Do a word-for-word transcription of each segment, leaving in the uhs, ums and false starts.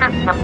Thank you.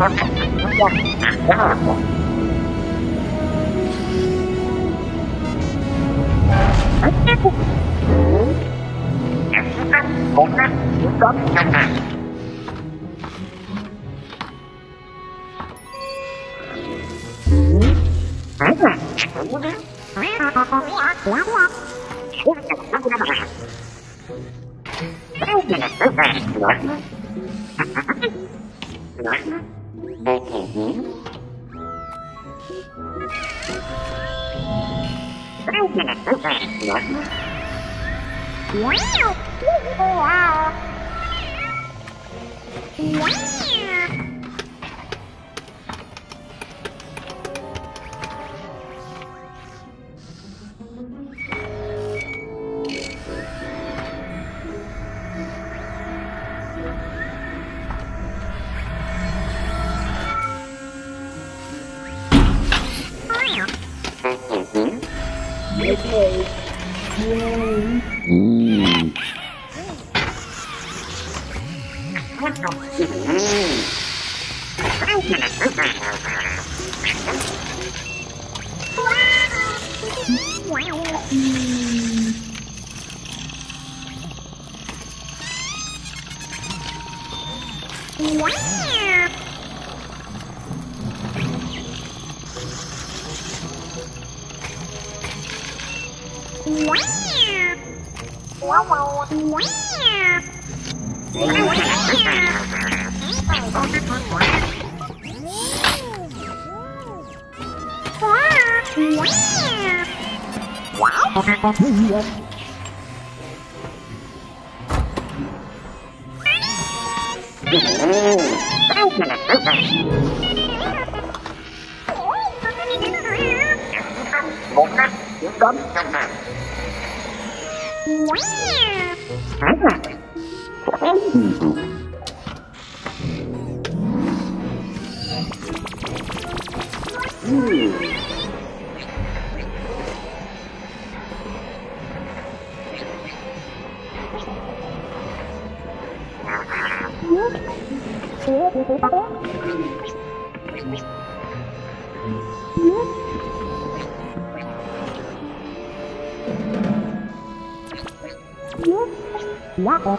What?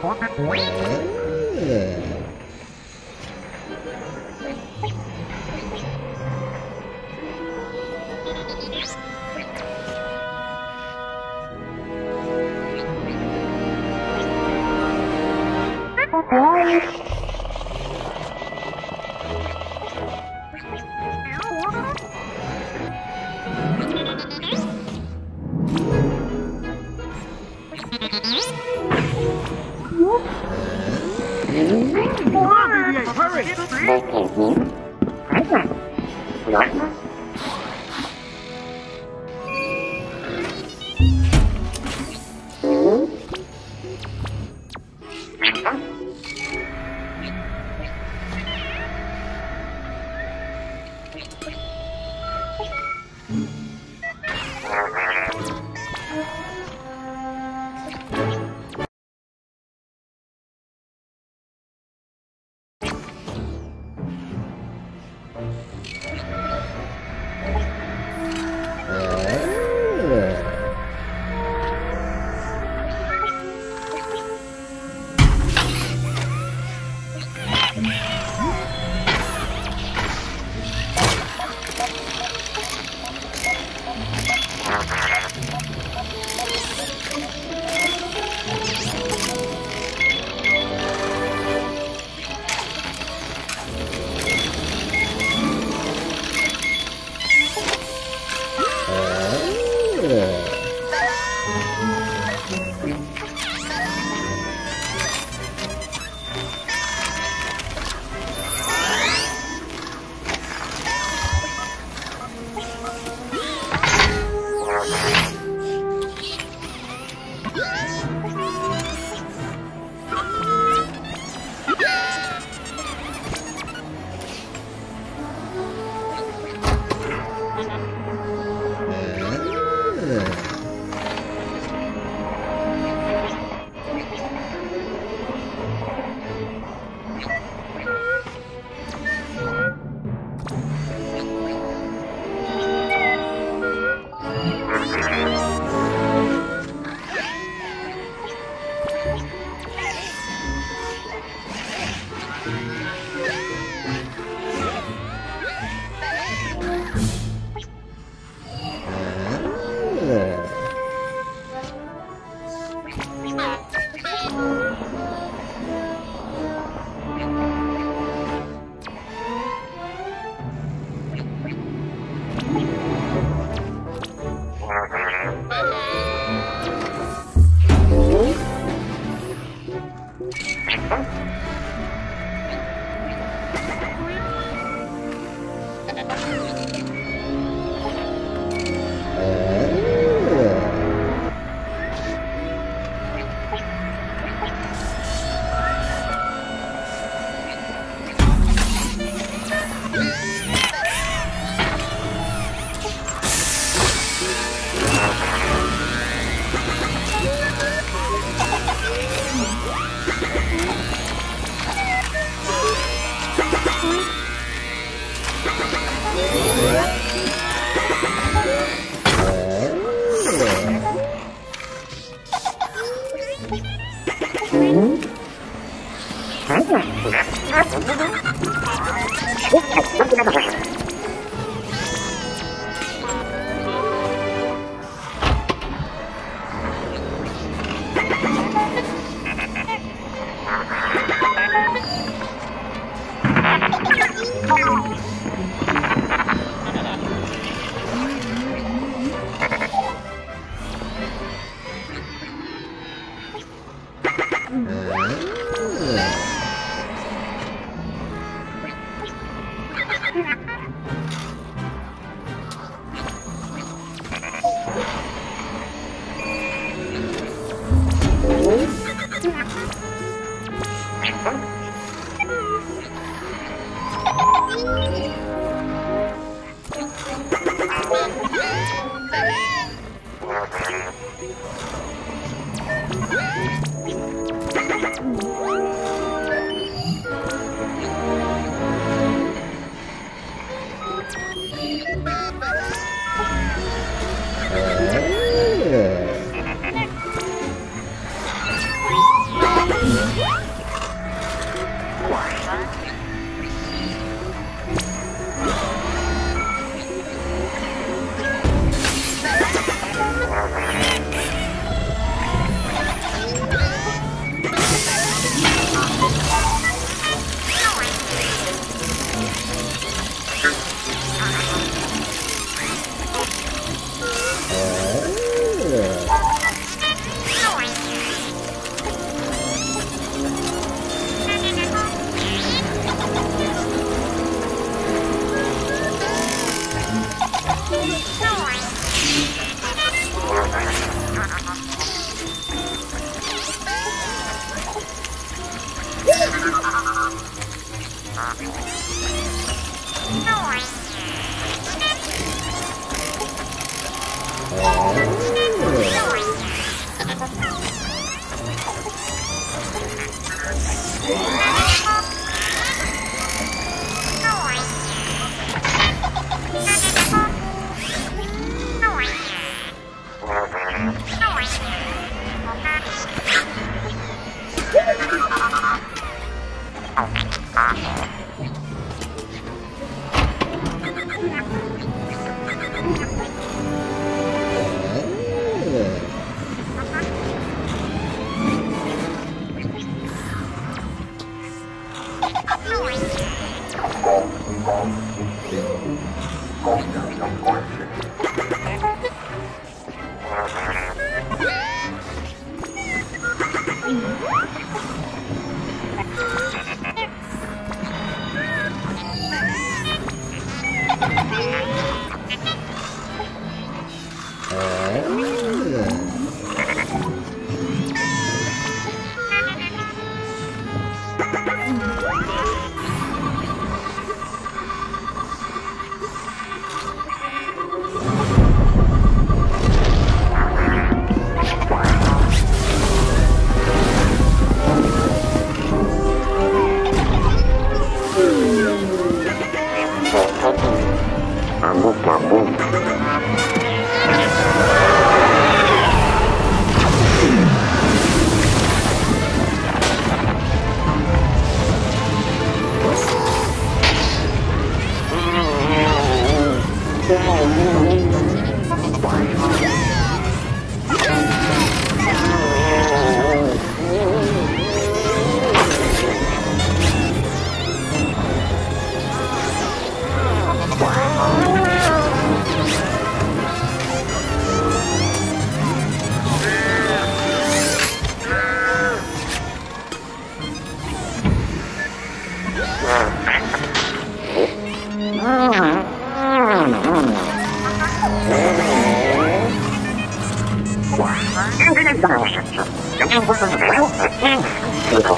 Выход.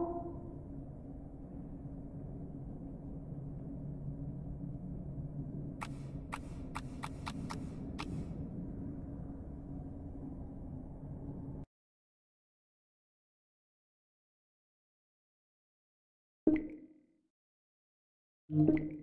Thank mm -hmm. you.